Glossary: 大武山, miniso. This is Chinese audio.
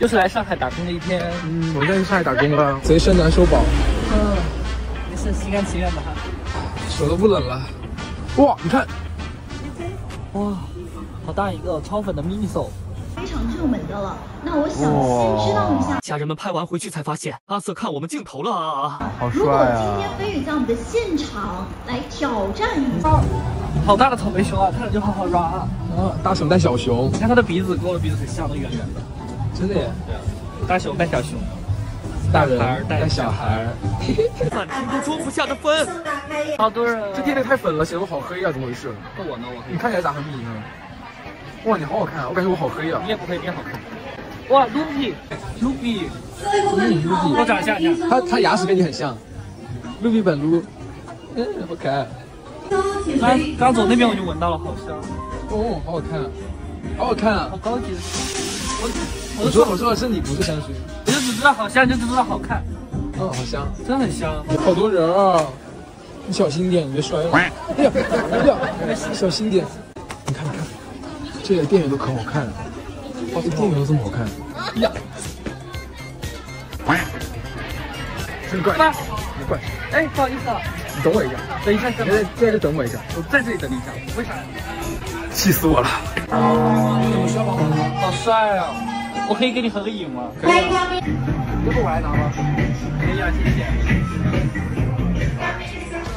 又是来上海打工的一天。嗯，我在上海打工了，贼深难收宝。嗯，没事，心甘情愿吧。手都不冷了。哇，你看，哇，好大一个超粉的 miniso。 非常热门的了，那我想先知道一下。家人们拍完回去才发现，阿瑟看我们镜头了啊！好帅啊！如果今天飞宇在我们的现场来挑战一下，好大的草莓熊啊，看着就好好抓啊！啊，大熊带小熊，你看它的鼻子跟我的鼻子很像，都圆圆的。真的耶！对，大熊带小熊，大人带小孩，满天都装不下的分。好多人，这天太粉了，显得我好黑啊，怎么回事？那我呢？你看起来咋和米呢？ 哇，你好好看啊！我感觉我好黑啊！你也不黑，你也好看。哇，卢比，卢比，我找一下，他牙齿跟你很像，卢比本卢，嗯，好可爱。刚走那边我就闻到了，好香。哦，好好看，好好看啊！好高级的。我说的是你，不是香水。我就只知道好香，就只知道好看。嗯，好香，真很香。好多人啊！你小心点，你别摔了。哎呀，哎呀，小心点。你看，你看。 这店员都可好看了，哇，这店员都这么好看，呀，真怪，你怪，哎，不好意思啊，你等我一下，等一下，在这等我一下，我在这里等你一下，为啥？气死我了！好帅啊！我可以给你合个影吗？可以啊。要不我来拿吗？可以啊，谢谢。